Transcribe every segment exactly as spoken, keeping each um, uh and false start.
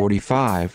forty-five.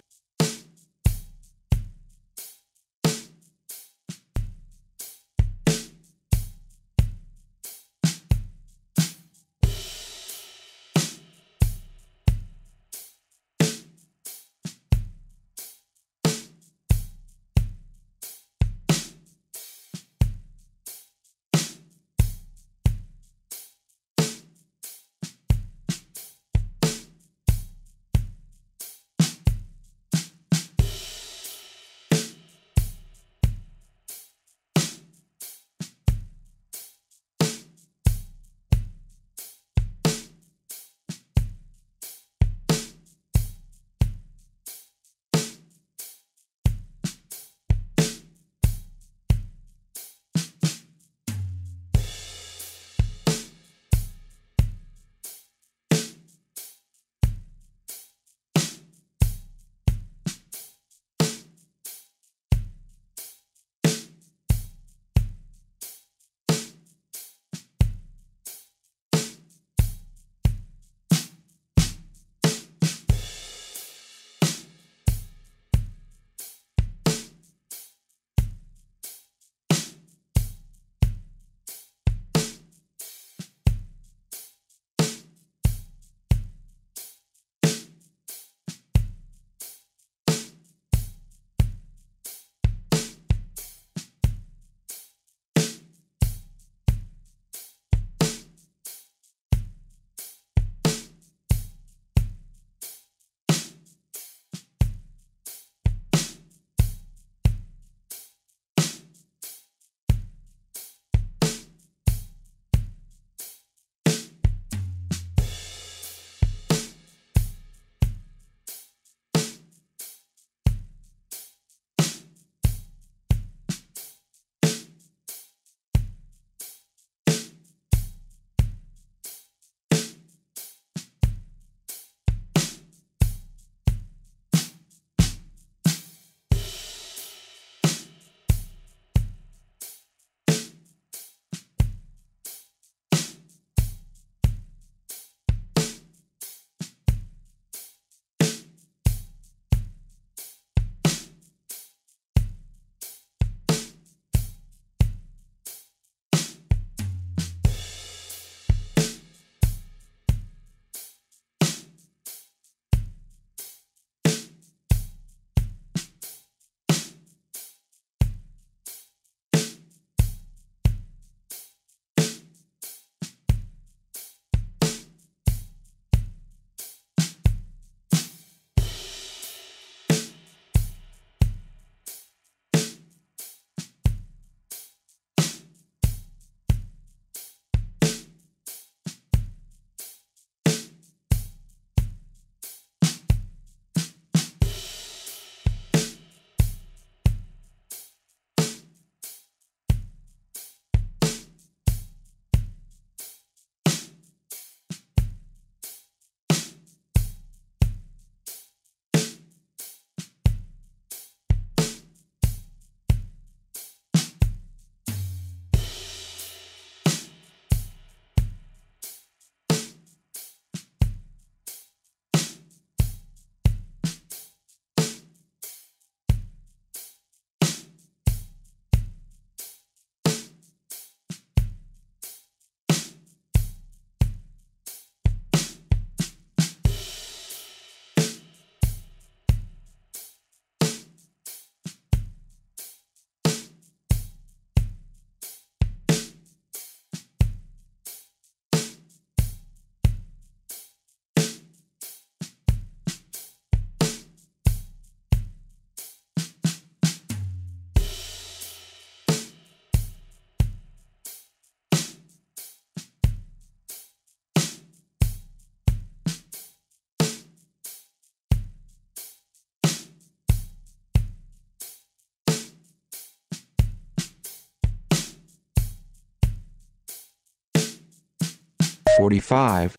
forty-five.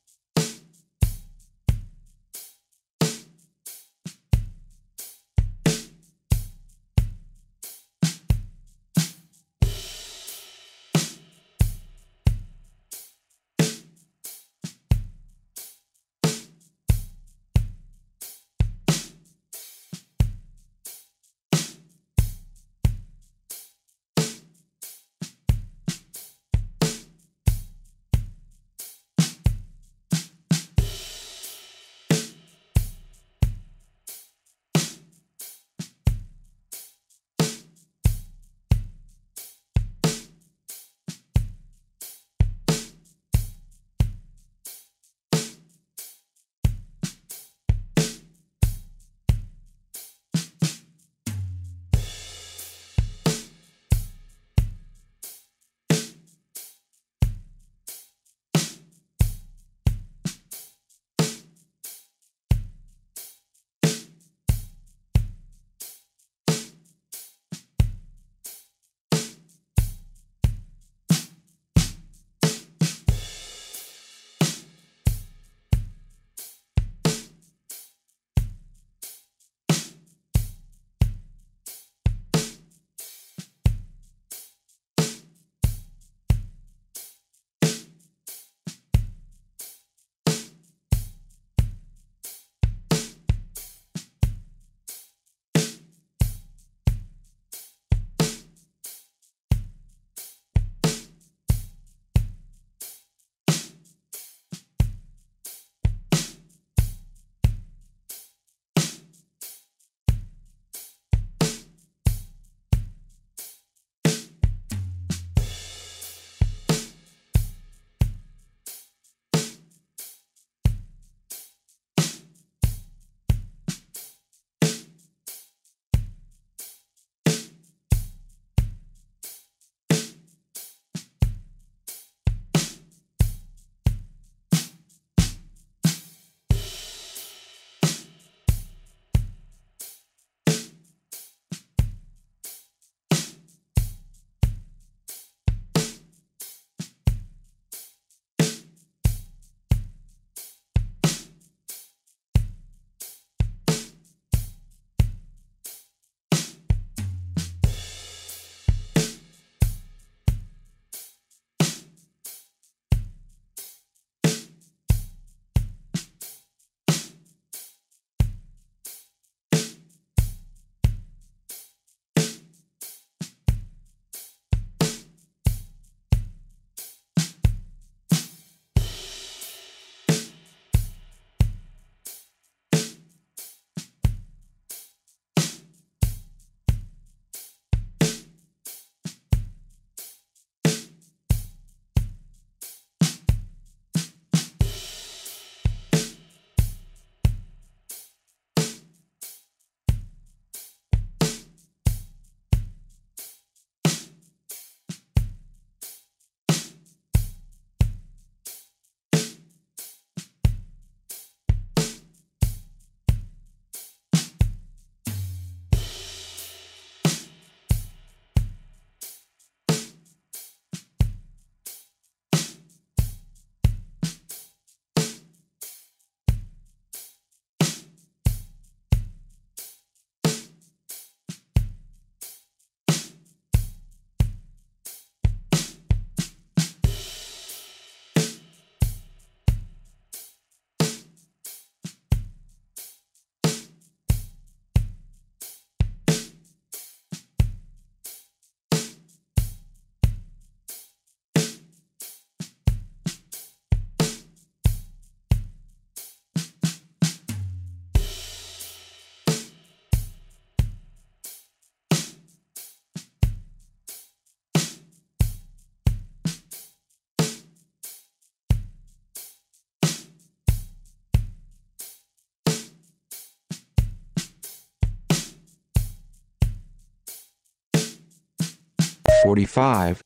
forty-five,